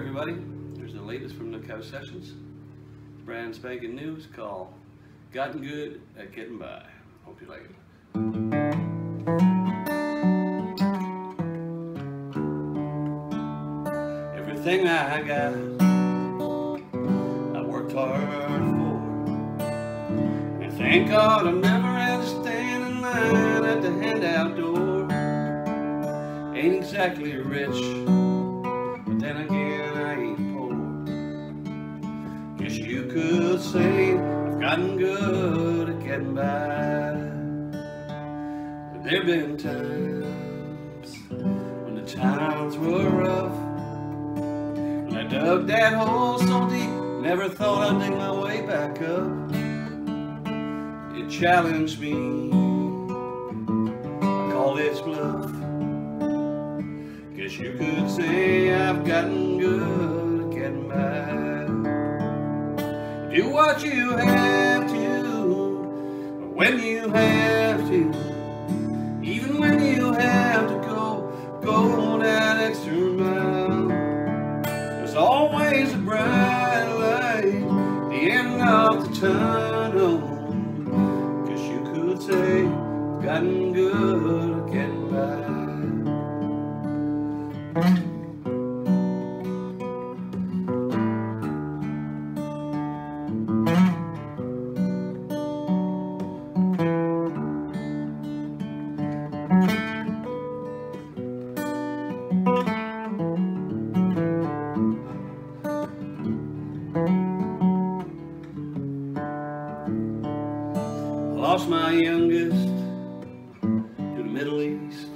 everybody. Here's the latest from the Couch Sessions. Brand spanking new. It's called Gotten Good at Getting By. Hope you like it. Everything I got, I worked hard for. And thank God I never had to stand in line at the handout door. Ain't exactly rich. Then again, I ain't poor. Guess you could say I've gotten good at getting by. But there've been times when the times were rough, when I dug that hole so deep, never thought I'd dig my way back up. It challenged me. I call this bluff. Guess you could say I've gotten good at getting by. Do what you have to, when you have to, even when you have to go that extra mile. There's always a bright light at the end of the tunnel. Guess you could say I've gotten good at getting by. I lost my youngest to the Middle East.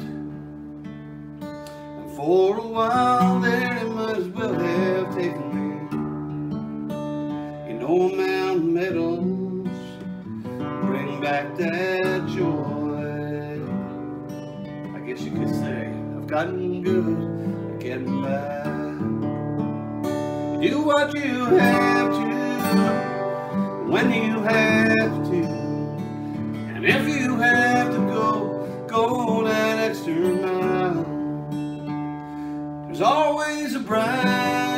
For a while there, it might as well have taken me. You know, mountain meadows bring back that joy. I guess you could say I've gotten good at getting by. Do what you have to, when you have to, and if you have to go that extra mile. There's always a bright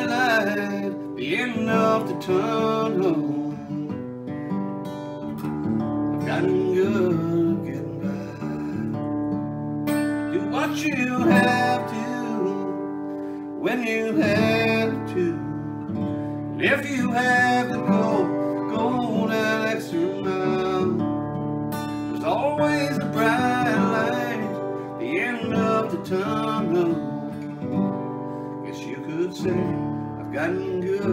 light at the end of the tunnel. I've gotten good at getting by. Do what you have to, when you have to, and if you have to go that extra mile. There's always a bright light at the end of the tunnel. You could say I've gotten good at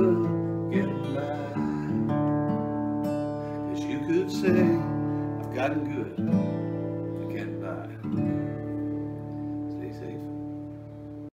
getting by. Yes, you could say I've gotten good.